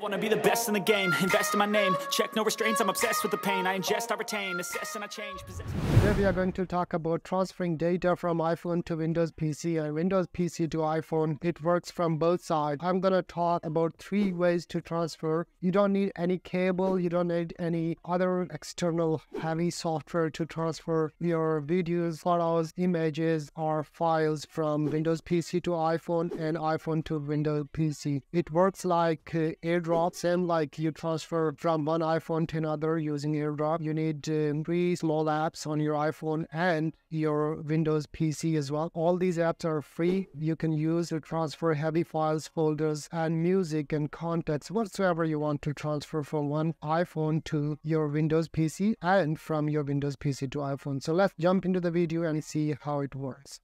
I want to be the best in the game, invest in my name, check no restraints, I'm obsessed with the pain, I ingest, I retain, assess and I change, possess. Today we are going to talk about transferring data from iPhone to Windows PC and Windows PC to iPhone. It works from both sides. I'm going to talk about three ways to transfer. You don't need any cable, you don't need any other external heavy software to transfer your videos, photos, images or files from Windows PC to iPhone and iPhone to Windows PC. It works like AirDrop. Same like you transfer from one iPhone to another using AirDrop. You need three small apps on your iPhone and your Windows PC as well. All these apps are free. You can use to transfer heavy files, folders, and music and contacts, whatsoever you want to transfer from one iPhone to your Windows PC and from your Windows PC to iPhone. So let's jump into the video and see how it works.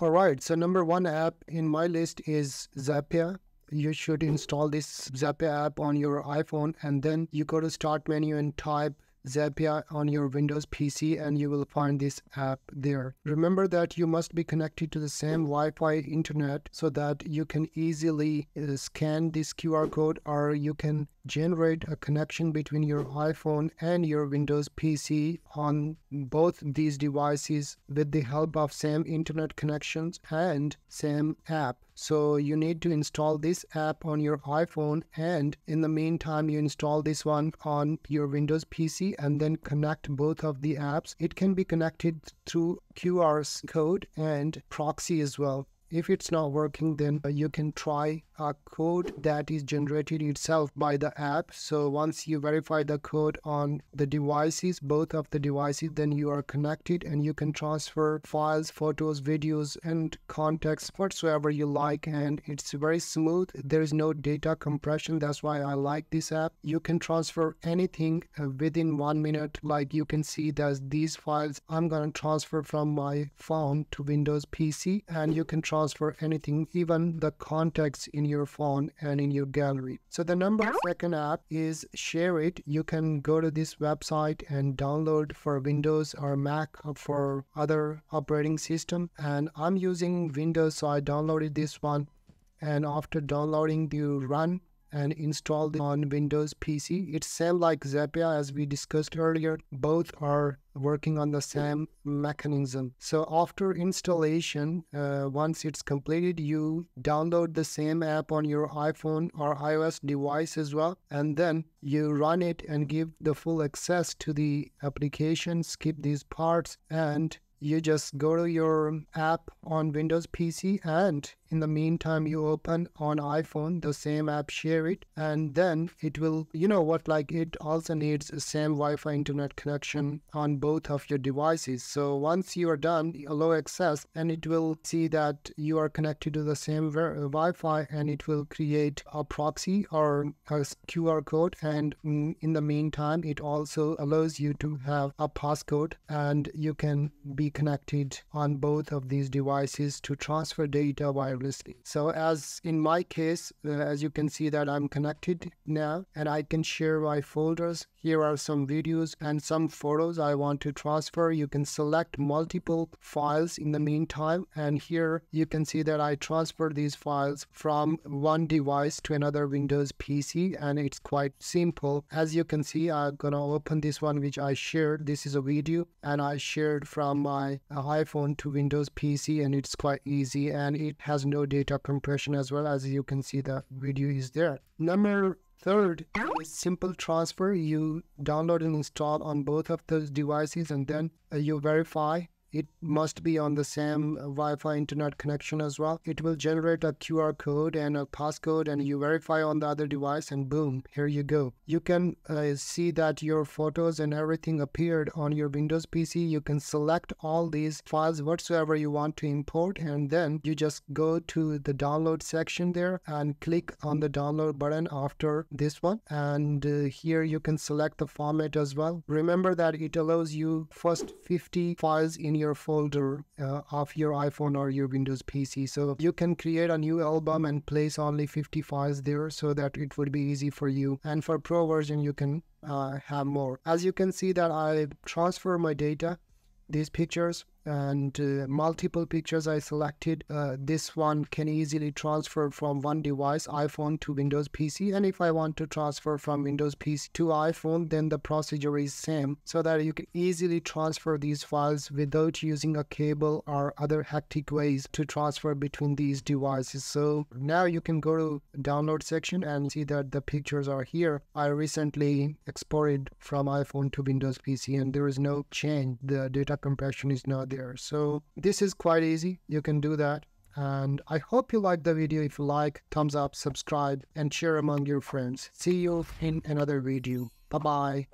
All right, so number one app in my list is Zapya. You should install this Zapya app on your iPhone and then you go to Start menu and type Zapya on your Windows PC and you will find this app there. Remember that you must be connected to the same Wi-Fi internet so that you can easily scan this QR code or you can generate a connection between your iPhone and your Windows PC on both these devices with the help of same internet connections and same app. So you need to install this app on your iPhone and in the meantime you install this one on your Windows PC and then connect both of the apps. It can be connected through QR code and proxy as well. If it's not working, then you can try a code that is generated itself by the app. So once you verify the code on the devices, both of the devices, then you are connected and you can transfer files, photos, videos, and contacts whatsoever you like. And it's very smooth. There is no data compression. That's why I like this app. You can transfer anything within 1 minute. Like you can see that these files, I'm going to transfer from my phone to Windows PC and you can transfer anything, even the contacts in your phone and in your gallery. So the second app is ShareIt. You can go to this website and download for Windows or Mac or for other operating system. And I'm using Windows, so I downloaded this one. And after downloading, you run and install it on Windows PC. It's same like Zapya as we discussed earlier. Both are working on the same mechanism. So after installation, once it's completed, you download the same app on your iPhone or iOS device as well, and then you run it and give the full access to the application, skip these parts, and you just go to your app on Windows PC and in the meantime you open on iPhone the same app ShareIt and then it will, you know what, like it also needs the same Wi-Fi internet connection on both of your devices. So once you are done, allow access and it will see that you are connected to the same Wi-Fi and it will create a proxy or a QR code and in the meantime it also allows you to have a passcode and you can be connected on both of these devices to transfer data wirelessly. So as in my case, as you can see that I'm connected now and I can share my folders. Here are some videos and some photos I want to transfer. You can select multiple files in the meantime and here you can see that I transfer these files from one device to another Windows PC and it's quite simple. As you can see, I'm gonna open this one which I shared. This is a video and I shared from my iPhone to Windows PC and it's quite easy and it has no data compression as well. As you can see, the video is there. Number 3 is Simple Transfer. You download and install on both of those devices and then you verify. It must be on the same Wi-Fi internet connection as well. It will generate a QR code and a passcode and you verify on the other device and boom, here you go. You can see that your photos and everything appeared on your Windows PC. You can select all these files whatsoever you want to import and then you just go to the download section there and click on the download button after this one. And here you can select the format as well. Remember that it allows you first 50 files in your folder of your iPhone or your Windows PC. So you can create a new album and place only 50 files there so that it would be easy for you. And for Pro version, you can have more. As you can see that I transfer my data, these pictures and multiple pictures I selected, this one can easily transfer from one device, iPhone, to Windows PC. And if I want to transfer from Windows PC to iPhone, then the procedure is same, so that you can easily transfer these files without using a cable or other hectic ways to transfer between these devices. So now you can go to download section and see that the pictures are here. I recently exported from iPhone to Windows PC, and there is no change. The data compression is not there. So this is quite easy. You can do that. And I hope you like the video. If you like, thumbs up, subscribe, and share among your friends. See you in another video. Bye-bye.